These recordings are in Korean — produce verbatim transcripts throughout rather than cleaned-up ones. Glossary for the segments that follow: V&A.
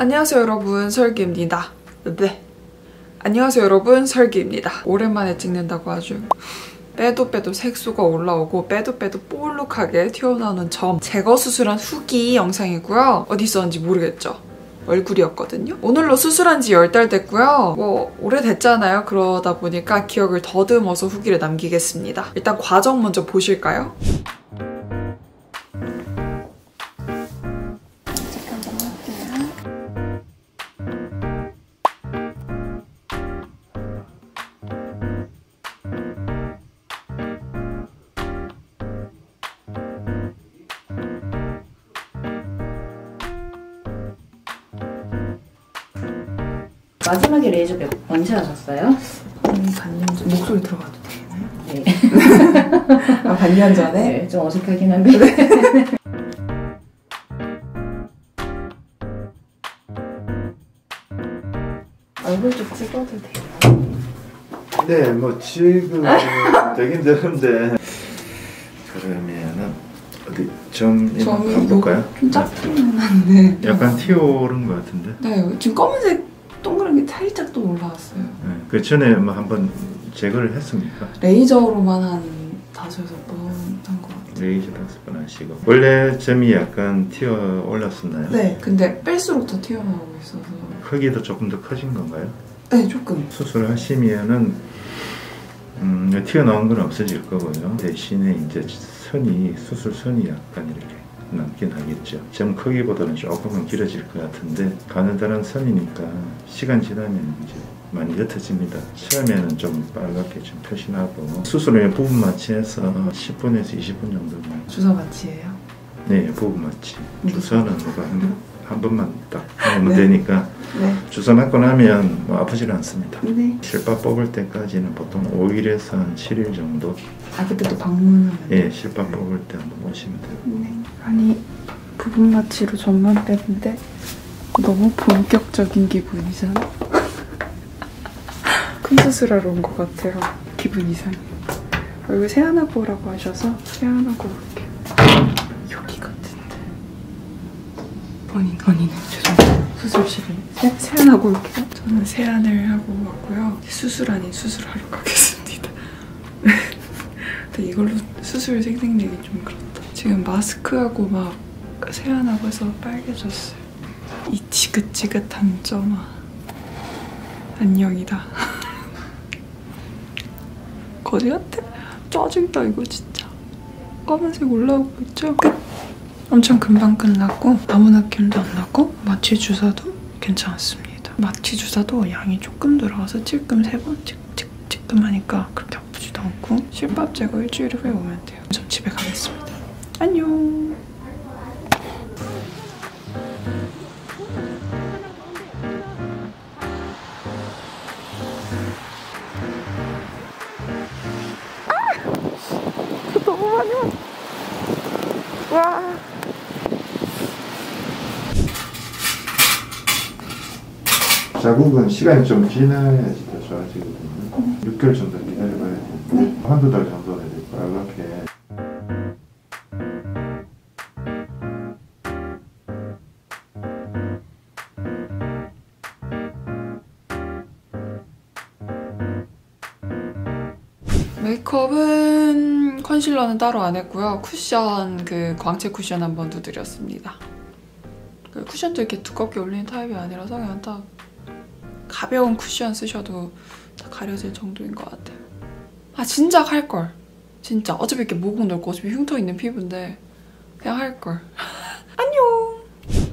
안녕하세요 여러분, 설기입니다. 네. 안녕하세요 여러분, 설기입니다. 오랜만에 찍는다고 아주 빼도 빼도 색소가 올라오고 빼도 빼도 볼록하게 튀어나오는 점 제거 수술한 후기 영상이고요. 어디 있었는지 모르겠죠? 얼굴이었거든요. 오늘로 수술한 지 열 달 됐고요. 뭐 오래됐잖아요. 그러다 보니까 기억을 더듬어서 후기를 남기겠습니다. 일단 과정 먼저 보실까요? 마지막에 레이저 백 언제 하셨어요? 음, 반년 전. 목소리 들어가도 되나요? 네. 아, 반년 전에? 네, 좀 어색하긴 한데. 네. 얼굴 좀 찍어도 돼요? 네, 뭐 지금 되긴 되는데. 그러면은 어디 점 가볼까요? 좀 작기는 한데. 약간 튀어오른 것 같은데? 네, 지금 검은색 동그란 게 살짝 또 올라왔어요. 네, 그 전에 뭐 한번 제거를 했습니까? 레이저로만 한 다섯 여섯 번 한 것 같아요. 레이저 다섯 번 하시고. 원래 점이 약간 튀어 올랐었나요? 네, 근데 뺄수록 더 튀어나오고 있어서. 크기도 조금 더 커진 건가요? 네, 조금. 수술하시면은 음, 튀어나온 건 없어질 거고요. 대신에 이제 선이, 수술 선이 약간 이렇게 남긴 하겠죠. 점 크기보다는 조금은 길어질 것 같은데 가느다란 선이니까 시간 지나면 이제 많이 옅어집니다. 처음에는 좀 빨갛게 좀 표시나고 수술 후에 부분 마취해서 십 분에서 이십 분 정도만. 주사 마취예요? 네, 부분 마취. 네. 주사는 누가 한, 한 번만 딱 하면 네. 되니까 네. 주사 맞고 나면 뭐 아프지는 않습니다. 네. 실밥 뽑을 때까지는 보통 오 일에서 한 칠 일 정도. 아, 그때 또 방문하면? 예, 실밥 뽑을 때 한번 오시면 돼요. 네. 아니, 부분 마취로 점만 빼는데 너무 본격적인 기분이잖아. 큰 수술하러 온 것 같아요. 기분 이상해. 얼굴 세안하 보라고 하셔서 세안하고 올게요. 여기 같은데. 버니, 버니는 죄송해요. 수술실은 세, 세안하고 올게요. 저는 세안을 하고 왔고요. 수술 아닌 수술하러 가겠습니다. 근데 이걸로 수술 생생내기 좀 그렇다. 지금 마스크하고 막 세안하고 해서 빨개졌어요. 이 지긋지긋한 점아. 안녕이다. 거지 같아? 짜증나 이거 진짜. 검은색 올라오고 있죠? 끝! 엄청 금방 끝났고 아무 낙균도 안 나고 마취 주사도 괜찮았습니다. 마취 주사도 양이 조금 들어가서 찔끔 세 번 찔끔 하니까 그렇게 아프지도 않고 실밥 제거 일주일 후에 오면 돼요. 전 집에 가겠습니다. 안녕. 아! 너무 많이 왔어. 와. 자국은 시간이 좀 지나야지 더 좋아지거든요. 음. 육 개월 정도 기다려봐야 되고 음. 한두 달 정도는 이제 빨갛게 메이크업은 컨실러는 따로 안 했고요. 쿠션, 그 광채 쿠션 한 번 두드렸습니다. 그 쿠션도 이렇게 두껍게 올리는 타입이 아니라서 그냥 딱 가벼운 쿠션 쓰셔도 다 가려질 정도인 것 같아요. 아, 진작 할걸. 진짜. 어차피 이렇게 모공 넓고 어차피 흉터 있는 피부인데 그냥 할걸. 안녕!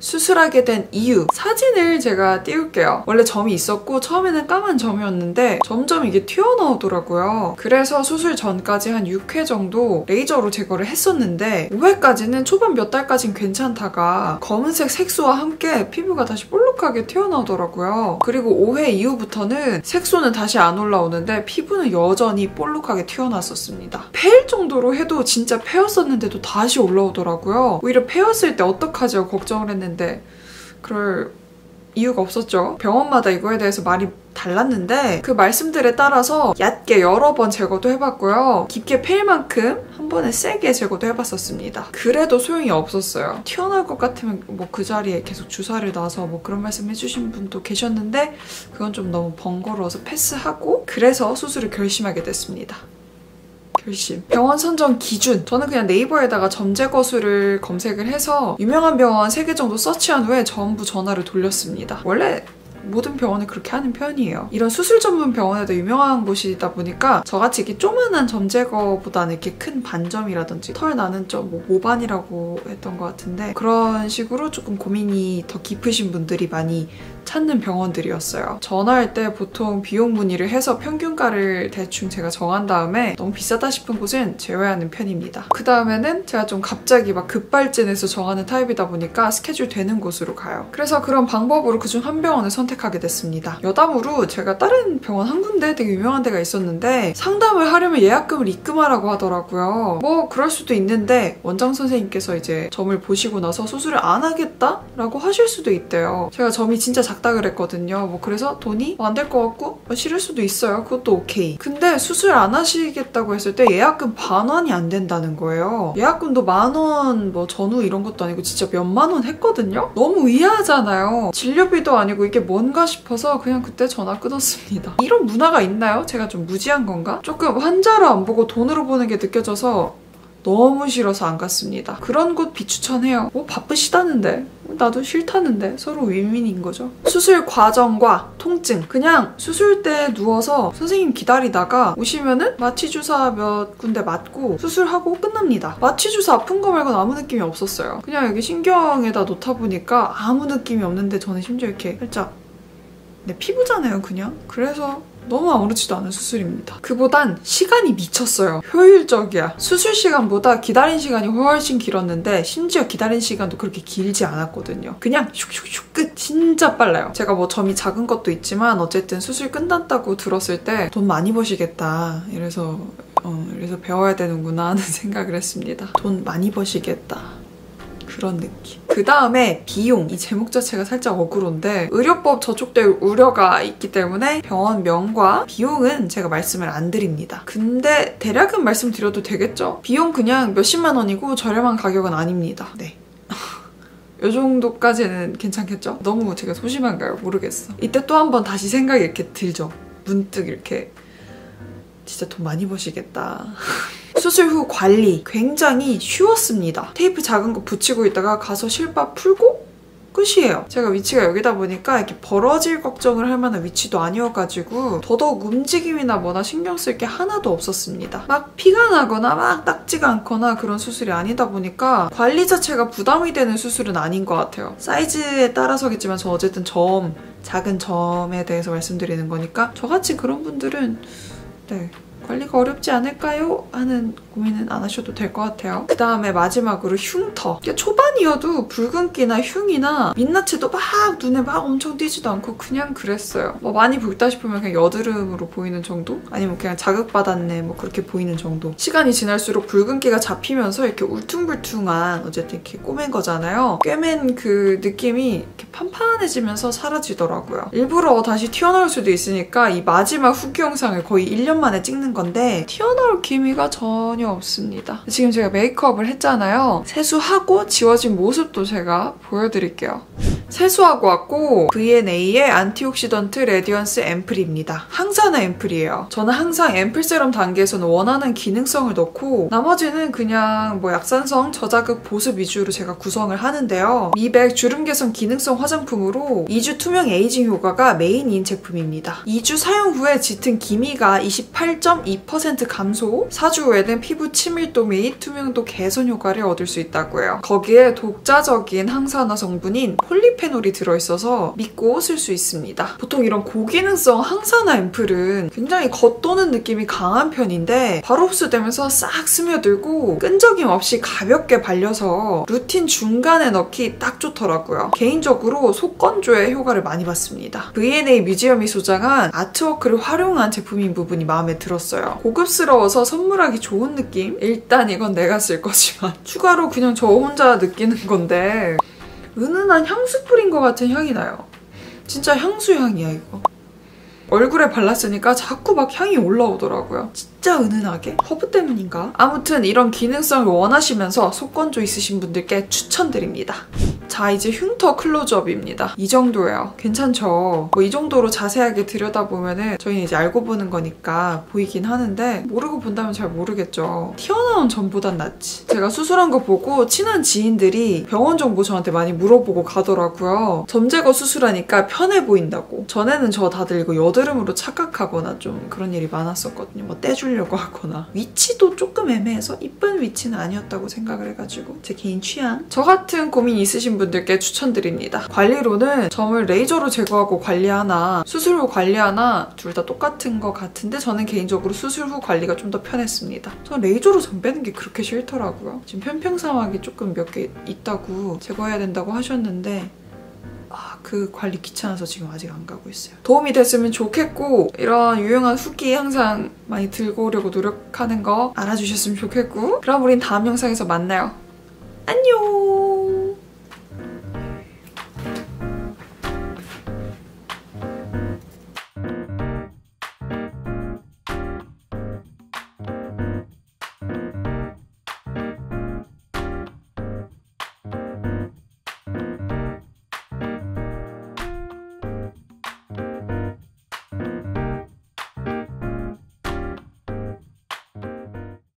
수술하게 된 이유. 사진을 제가 띄울게요. 원래 점이 있었고 처음에는 까만 점이었는데 점점 이게 튀어나오더라고요. 그래서 수술 전까지 한 육 회 정도 레이저로 제거를 했었는데 오 회까지는 초반 몇 달까진 괜찮다가 검은색 색소와 함께 피부가 다시 볼록하게 튀어나오더라고요. 그리고 오 회 이후부터는 색소는 다시 안 올라오는데 피부는 여전히 볼록하게 튀어나왔었습니다. 패일 정도로 해도 진짜 패였었는데도 다시 올라오더라고요. 오히려 패였을 때 어떡하죠? 걱정을 했는데 그럴 이유가 없었죠. 병원마다 이거에 대해서 많이 달랐는데 그 말씀들에 따라서 얕게 여러 번 제거도 해봤고요. 깊게 패일 만큼 한 번에 세게 제거도 해봤었습니다. 그래도 소용이 없었어요. 튀어나올 것 같으면 뭐 그 자리에 계속 주사를 놔서 뭐 그런 말씀 해주신 분도 계셨는데 그건 좀 너무 번거로워서 패스하고 그래서 수술을 결심하게 됐습니다. 결심. 병원 선정 기준. 저는 그냥 네이버에다가 점제거수를 검색을 해서 유명한 병원 세 개 정도 서치한 후에 전부 전화를 돌렸습니다. 원래 모든 병원에 그렇게 하는 편이에요. 이런 수술 전문 병원에도 유명한 곳이다 보니까 저같이 이렇게 조만한 점제거보다는 이렇게 큰 반점이라든지 털 나는 점, 뭐 모반이라고 했던 것 같은데 그런 식으로 조금 고민이 더 깊으신 분들이 많이 찾는 병원들이었어요. 전화할 때 보통 비용 문의를 해서 평균가를 대충 제가 정한 다음에 너무 비싸다 싶은 곳은 제외하는 편입니다. 그 다음에는 제가 좀 갑자기 막 급발진해서 정하는 타입이다 보니까 스케줄 되는 곳으로 가요. 그래서 그런 방법으로 그중 한 병원을 선택하게 됐습니다. 여담으로 제가 다른 병원 한 군데 되게 유명한 데가 있었는데 상담을 하려면 예약금을 입금하라고 하더라고요. 뭐 그럴 수도 있는데 원장 선생님께서 이제 점을 보시고 나서 수술을 안 하겠다라고 하실 수도 있대요. 제가 점이 진짜 작 다 그랬거든요. 뭐 그래서 돈이 안 될 것 같고 싫을 수도 있어요. 그것도 오케이. 근데 수술 안 하시겠다고 했을 때 예약금 반 원이 안 된다는 거예요. 예약금도 만 원 뭐 전후 이런 것도 아니고 진짜 몇만 원 했거든요. 너무 의아하잖아요. 진료비도 아니고 이게 뭔가 싶어서 그냥 그때 전화 끊었습니다. 이런 문화가 있나요? 제가 좀 무지한 건가? 조금 환자로 안 보고 돈으로 보는 게 느껴져서 너무 싫어서 안 갔습니다. 그런 곳 비추천해요. 뭐 바쁘시다는데, 나도 싫다는데 서로 윈윈인 거죠. 수술 과정과 통증. 그냥 수술대에 누워서 선생님 기다리다가 오시면은 마취주사 몇 군데 맞고 수술하고 끝납니다. 마취주사 아픈 거 말고는 아무 느낌이 없었어요. 그냥 여기 신경에다 놓다 보니까 아무 느낌이 없는데 저는 심지어 이렇게 살짝 내 피부잖아요, 그냥. 그래서 너무 아무렇지도 않은 수술입니다. 그보단 시간이 미쳤어요. 효율적이야. 수술 시간보다 기다린 시간이 훨씬 길었는데 심지어 기다린 시간도 그렇게 길지 않았거든요. 그냥 슉슉슉 끝! 진짜 빨라요. 제가 뭐 점이 작은 것도 있지만 어쨌든 수술 끝났다고 들었을 때 돈 많이 버시겠다. 이래서 어, 이래서 배워야 되는구나 하는 생각을 했습니다. 돈 많이 버시겠다. 그런 느낌. 그 다음에 비용. 이 제목 자체가 살짝 억울한데 의료법 저촉될 우려가 있기 때문에 병원명과 비용은 제가 말씀을 안 드립니다. 근데 대략은 말씀드려도 되겠죠? 비용 그냥 몇십만 원이고 저렴한 가격은 아닙니다. 네. 이 정도까지는 괜찮겠죠? 너무 제가 소심한가요? 모르겠어. 이때 또 한 번 다시 생각이 이렇게 들죠. 문득 이렇게 진짜 돈 많이 버시겠다. 수술 후 관리 굉장히 쉬웠습니다. 테이프 작은 거 붙이고 있다가 가서 실밥 풀고 끝이에요. 제가 위치가 여기다 보니까 이렇게 벌어질 걱정을 할 만한 위치도 아니어가지고 더더욱 움직임이나 뭐나 신경 쓸 게 하나도 없었습니다. 막 피가 나거나 막 딱지가 않거나 그런 수술이 아니다 보니까 관리 자체가 부담이 되는 수술은 아닌 것 같아요. 사이즈에 따라서겠지만 저 어쨌든 점, 작은 점에 대해서 말씀드리는 거니까 저같이 그런 분들은 네. 관리가 어렵지 않을까요? 하는 고민은 안 하셔도 될 것 같아요. 그 다음에 마지막으로 흉터. 초반이어도 붉은기나 흉이나 민낯에도 막 눈에 막 엄청 띄지도 않고 그냥 그랬어요. 뭐 많이 붉다 싶으면 그냥 여드름으로 보이는 정도? 아니면 그냥 자극받았네 뭐 그렇게 보이는 정도. 시간이 지날수록 붉은기가 잡히면서 이렇게 울퉁불퉁한 어쨌든 이렇게 꼬맨 거잖아요. 꿰맨 그 느낌이 이렇게 판판해지면서 사라지더라고요. 일부러 다시 튀어나올 수도 있으니까 이 마지막 후기 영상을 거의 일 년 만에 찍는 건데 튀어나올 기미가 전혀 없습니다. 지금 제가 메이크업을 했잖아요. 세수하고 지워진 모습도 제가 보여드릴게요. 세수하고 왔고 브이 앤 에이의 안티옥시던트 레디언스 앰플입니다. 항산화 앰플이에요. 저는 항상 앰플 세럼 단계에서는 원하는 기능성을 넣고 나머지는 그냥 뭐 약산성, 저자극, 보습 위주로 제가 구성을 하는데요. 미백, 주름 개선 기능성 화장품으로 이 주 투명 에이징 효과가 메인인 제품입니다. 이 주 사용 후에 짙은 기미가 이십팔 점 이 퍼센트 감소, 사 주 후에는 피부 치밀도 및 투명도 개선 효과를 얻을 수 있다고 해요. 거기에 독자적인 항산화 성분인 폴리 페놀이 들어있어서 믿고 쓸 수 있습니다. 보통 이런 고기능성 항산화 앰플은 굉장히 겉도는 느낌이 강한 편인데 바로 흡수되면서 싹 스며들고 끈적임 없이 가볍게 발려서 루틴 중간에 넣기 딱 좋더라고요. 개인적으로 속건조에 효과를 많이 받습니다. 브이 앤 에이 뮤지엄이 소장한 아트워크를 활용한 제품인 부분이 마음에 들었어요. 고급스러워서 선물하기 좋은 느낌? 일단 이건 내가 쓸 거지만 추가로 그냥 저 혼자 느끼는 건데 은은한 향수 뿌린 것 같은 향이 나요. 진짜 향수 향이야 이거. 얼굴에 발랐으니까 자꾸 막 향이 올라오더라고요. 진짜 은은하게? 허브 때문인가? 아무튼 이런 기능성을 원하시면서 속건조 있으신 분들께 추천드립니다. 자, 이제 흉터 클로즈업입니다. 이 정도예요. 괜찮죠? 뭐 이 정도로 자세하게 들여다보면은 저희는 이제 알고 보는 거니까 보이긴 하는데 모르고 본다면 잘 모르겠죠. 튀어나온 전보단 낫지. 제가 수술한 거 보고 친한 지인들이 병원 정보 저한테 많이 물어보고 가더라고요. 점 제거 수술하니까 편해 보인다고. 전에는 저 다들 이거 여드름으로 착각하거나 좀 그런 일이 많았었거든요. 뭐 떼주려고 하거나. 위치도 조금 애매해서 이쁜 위치는 아니었다고 생각을 해가지고 제 개인 취향. 저 같은 고민 있으신 분들께 추천드립니다. 관리로는 점을 레이저로 제거하고 관리하나 수술 후 관리하나 둘 다 똑같은 것 같은데 저는 개인적으로 수술 후 관리가 좀 더 편했습니다. 전 레이저로 점 빼는 게 그렇게 싫더라고요. 지금 편평사막이 조금 몇 개 있다고 제거해야 된다고 하셨는데 아, 그 관리 귀찮아서 지금 아직 안 가고 있어요. 도움이 됐으면 좋겠고 이런 유용한 후기 항상 많이 들고 오려고 노력하는 거 알아주셨으면 좋겠고 그럼 우린 다음 영상에서 만나요. 안녕!